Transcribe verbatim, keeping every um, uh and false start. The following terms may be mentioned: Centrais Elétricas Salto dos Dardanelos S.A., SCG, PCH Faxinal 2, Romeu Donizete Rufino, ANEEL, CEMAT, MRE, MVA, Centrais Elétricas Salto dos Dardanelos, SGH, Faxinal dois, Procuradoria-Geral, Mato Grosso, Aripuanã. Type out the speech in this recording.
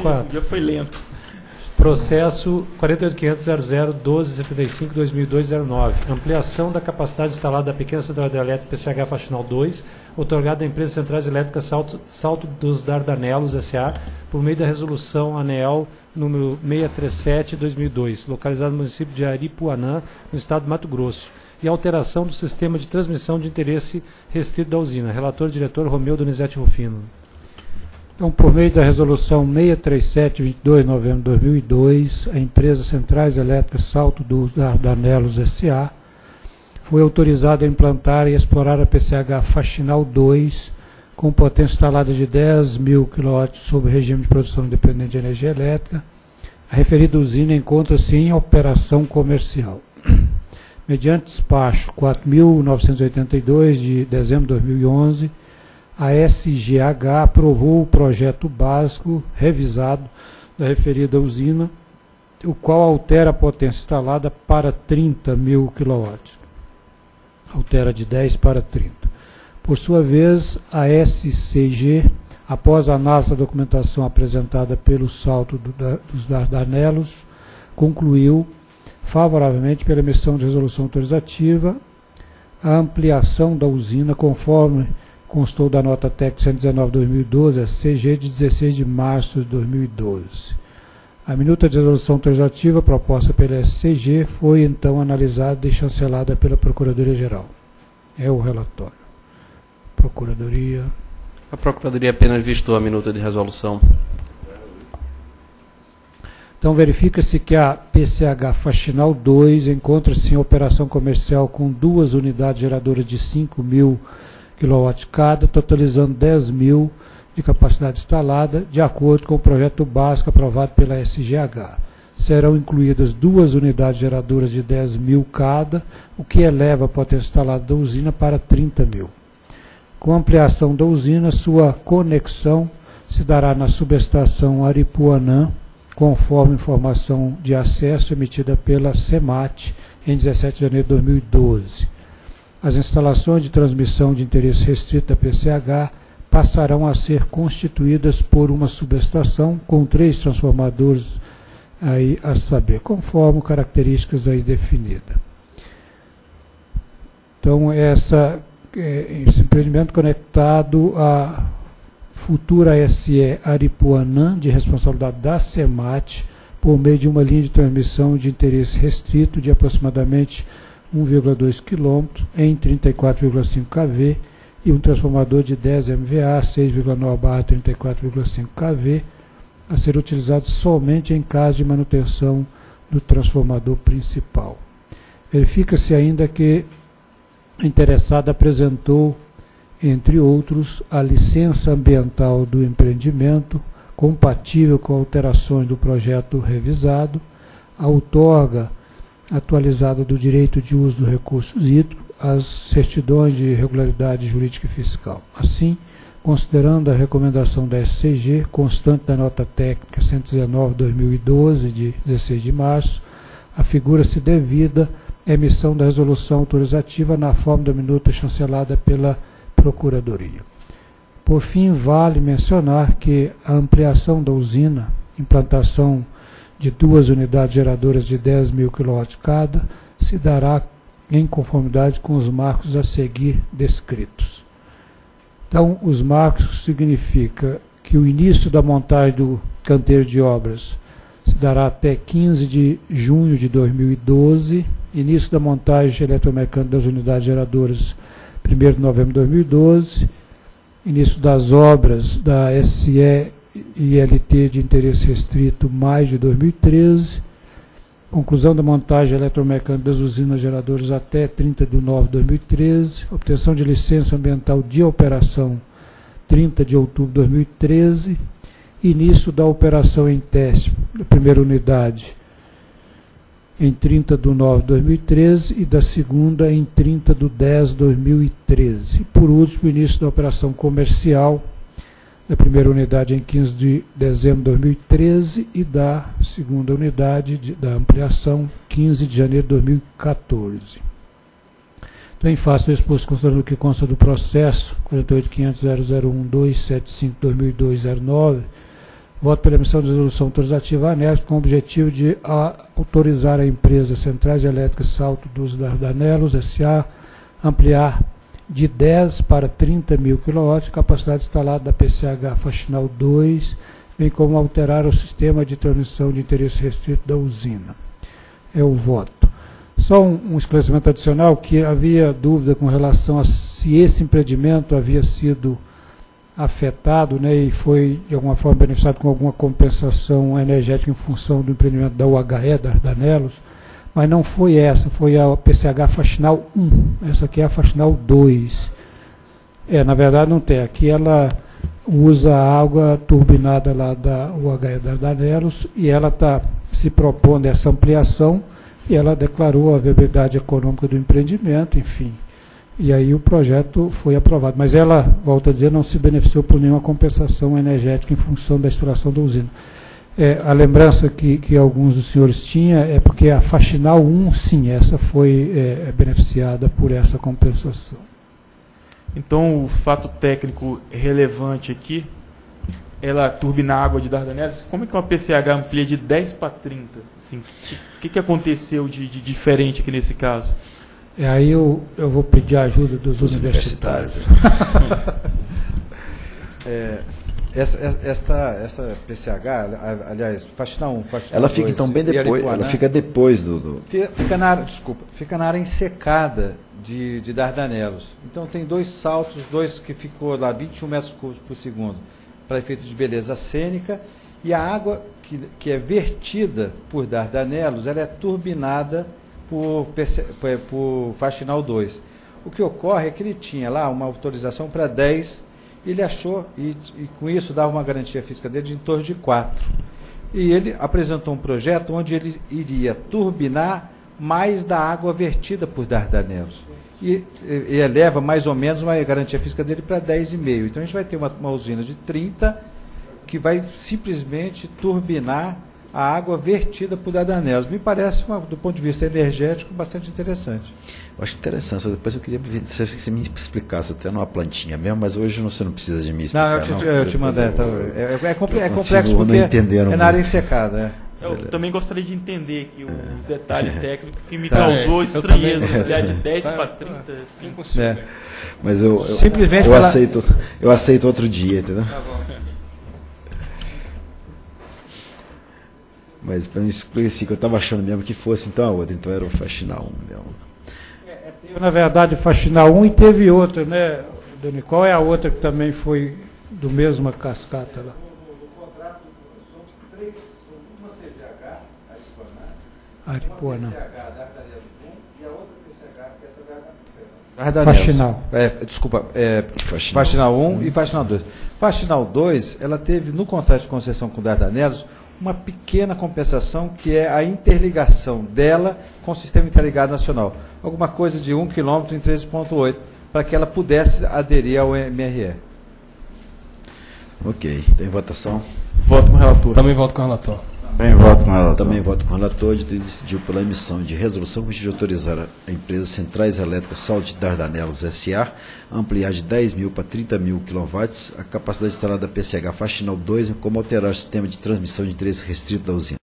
O dia foi lento. Processo quarenta e oito mil quinhentos ponto zero zero um dois sete cinco dois mil e dois ponto zero nove. Ampliação da capacidade instalada da pequena central hidrelétrica P C H Faxinal dois, otorgada à empresa Centrais Elétricas Salto, Salto dos Dardanelos S A por meio da resolução ANEEL número seiscentos e trinta e sete barra dois mil e dois, localizada no município de Aripuanã, no estado de Mato Grosso, e alteração do sistema de transmissão de interesse restrito da usina. Relator e diretor Romeu Donizete Rufino. Então, por meio da resolução seiscentos e trinta e sete, vinte e dois de novembro de dois mil e dois, a empresa Centrais Elétricas Salto dos Dardanelos S A foi autorizada a implantar e explorar a P C H Faxinal dois, com potência instalada de dez mil quilowatts sob regime de produção independente de energia elétrica. A referida usina encontra-se em operação comercial. Mediante despacho quatro mil novecentos e oitenta e dois, de dezembro de dois mil e onze, a S G H aprovou o projeto básico revisado da referida usina, o qual altera a potência instalada para trinta mil quilowatts. Altera de dez para trinta. Por sua vez, a S C G, após a análise da documentação apresentada pelo Salto do, da, dos Dardanelos, concluiu favoravelmente pela emissão de resolução autorizativa a ampliação da usina conforme constou da nota técnica cento e dezenove barra dois mil e doze, S C G, de dezesseis de março de dois mil e doze. A minuta de resolução autorizativa proposta pela S C G foi, então, analisada e chancelada pela Procuradoria-Geral. É o relatório. Procuradoria. A Procuradoria apenas vistou a minuta de resolução. Então, verifica-se que a P C H Faxinal dois encontra-se em operação comercial com duas unidades geradoras de cinco mil quilowatts cada, totalizando dez mil de capacidade instalada, de acordo com o projeto básico aprovado pela S G H. Serão incluídas duas unidades geradoras de dez mil cada, o que eleva a potência instalada da usina para trinta mil. Com a ampliação da usina, sua conexão se dará na subestação Aripuanã, conforme informação de acesso emitida pela CEMAT em dezessete de janeiro de dois mil e doze. As instalações de transmissão de interesse restrito da P C H passarão a ser constituídas por uma subestação com três transformadores, aí a saber, conforme características aí definidas. Então, essa, esse empreendimento conectado à futura S E Aripuanã, de responsabilidade da CEMAT, por meio de uma linha de transmissão de interesse restrito de aproximadamente um vírgula dois quilômetros em trinta e quatro vírgula cinco quilovolts e um transformador de dez MVA seis vírgula nove barra trinta e quatro vírgula cinco quilovolts a ser utilizado somente em caso de manutenção do transformador principal. Verifica-se ainda que a interessada apresentou, entre outros, a licença ambiental do empreendimento compatível com alterações do projeto revisado, a outorga atualizada do direito de uso dos recursos hídricos, as certidões de regularidade jurídica e fiscal. Assim, considerando a recomendação da S C G, constante da nota técnica cento e dezenove barra dois mil e doze, de dezesseis de março, afigura-se devida a emissão da resolução autorizativa na forma da minuta chancelada pela Procuradoria. Por fim, vale mencionar que a ampliação da usina, implantação de duas unidades geradoras de dez mil quilowatts cada, se dará em conformidade com os marcos a seguir descritos. Então, os marcos significam que o início da montagem do canteiro de obras se dará até quinze de junho de dois mil e doze, início da montagem eletromecânica das unidades geradoras primeiro de novembro de dois mil e doze, início das obras da S E I L T de interesse restrito, maio de dois mil e treze, conclusão da montagem eletromecânica das usinas geradoras até trinta de nove de dois mil e treze, obtenção de licença ambiental de operação trinta de outubro de dois mil e treze, início da operação em teste da primeira unidade em trinta de nove de dois mil e treze e da segunda em trinta de dez de dois mil e treze. E por último, início da operação comercial da primeira unidade em quinze de dezembro de dois mil e treze e da segunda unidade de, da ampliação quinze de janeiro de dois mil e quatorze. Então, em face do exposto, considerando o que consta do processo quarenta e oito mil quinhentos ponto zero zero um dois sete cinco dois mil e dois ponto zero nove, Voto pela emissão da resolução autorizativa ANEEL com o objetivo de autorizar a empresa Centrais Elétricas Salto dos Dardanelos S A ampliar de dez para trinta mil quilowatts a capacidade instalada da P C H Faxinal dois, bem como alterar o sistema de transmissão de interesse restrito da usina. É o voto. Só um, um esclarecimento adicional, que havia dúvida com relação a se esse empreendimento havia sido afetado, né, e foi, de alguma forma, beneficiado com alguma compensação energética em função do empreendimento da U H E, da Dardanelos, mas não foi essa, foi a P C H Faxinal um, essa aqui é a Faxinal dois. É, na verdade não tem, aqui ela usa a água turbinada lá da U H E da Dardanelos e ela está se propondo essa ampliação e ela declarou a viabilidade econômica do empreendimento, enfim. E aí o projeto foi aprovado. Mas ela, volto a dizer, não se beneficiou por nenhuma compensação energética em função da instalação da usina. É, a lembrança que, que alguns dos senhores tinham é porque a Faxinal um, sim, essa foi é, beneficiada por essa compensação. Então, o fato técnico relevante aqui, ela turbina a água de Dardanelos. Como é que uma P C H amplia de dez para trinta? Assim, o que, que aconteceu de, de diferente aqui nesse caso? E aí eu, eu vou pedir a ajuda dos, dos universitários. universitários. é, esta, esta, esta P C H, aliás, Faxinal um, Faxinal ela dois, fica então bem depois, ela fica depois do... do... Fica, fica, na área, desculpa, fica na área ensecada de, de Dardanelos. Então tem dois saltos, dois que ficou lá vinte e um metros cúbicos por segundo, para efeitos de beleza cênica, e a água que, que é vertida por Dardanelos, ela é turbinada Por, por Faxinal dois. O que ocorre é que ele tinha lá uma autorização para dez, ele achou, e, e com isso dava uma garantia física dele de em torno de quatro. E ele apresentou um projeto onde ele iria turbinar mais da água vertida por Dardanelos. E, e eleva mais ou menos uma garantia física dele para dez vírgula cinco. Então a gente vai ter uma, uma usina de trinta que vai simplesmente turbinar a água vertida por Dardanelos. Me parece, uma, do ponto de vista energético, bastante interessante. Eu acho interessante. Depois eu queria que você me explicasse, até numa plantinha mesmo, mas hoje você não precisa de me explicar. Não, eu te, não, eu te mandei. Tá, é, é, compl é complexo porque é na área ensecada. É. Eu também gostaria de entender aqui o é. detalhe é. técnico que me tá, causou é. estranheza. É. De dez tá, para trinta, cinco é. é. Mas eu, eu, simplesmente eu, pela... aceito, eu aceito outro dia, entendeu? Tá bom. Mas para mim explicar, que eu estava achando mesmo que fosse então a outra, então era o Faxinal um mesmo. É, teve, na verdade, Faxinal um e teve outra, né, Dani? Qual é a outra que também foi do mesma cascata lá? O contrato são três, são uma C G H, Aripuanã, uma P C H, Dardanelos um, e a outra P C H, que essa é Dardanelos. Faxinal. É, desculpa, é, Faxinal. Faxinal um hum. e Faxinal dois. Faxinal dois, ela teve no contrato de concessão com Dardanelos uma pequena compensação, que é a interligação dela com o Sistema Interligado Nacional. Alguma coisa de um quilômetro em treze vírgula oito, para que ela pudesse aderir ao M R E. Ok. Tem votação? Voto com o relator. Também voto com o relator. Também voto com o relator. Também voto com o relator. De decidiu pela emissão de resolução que autorizar a empresa Centrais Elétricas Salto de Dardanelos S A ampliar de dez mil para trinta mil quilowatts a capacidade instalada da P C H Faxinal dois, como alterar o sistema de transmissão de interesse restrito da usina.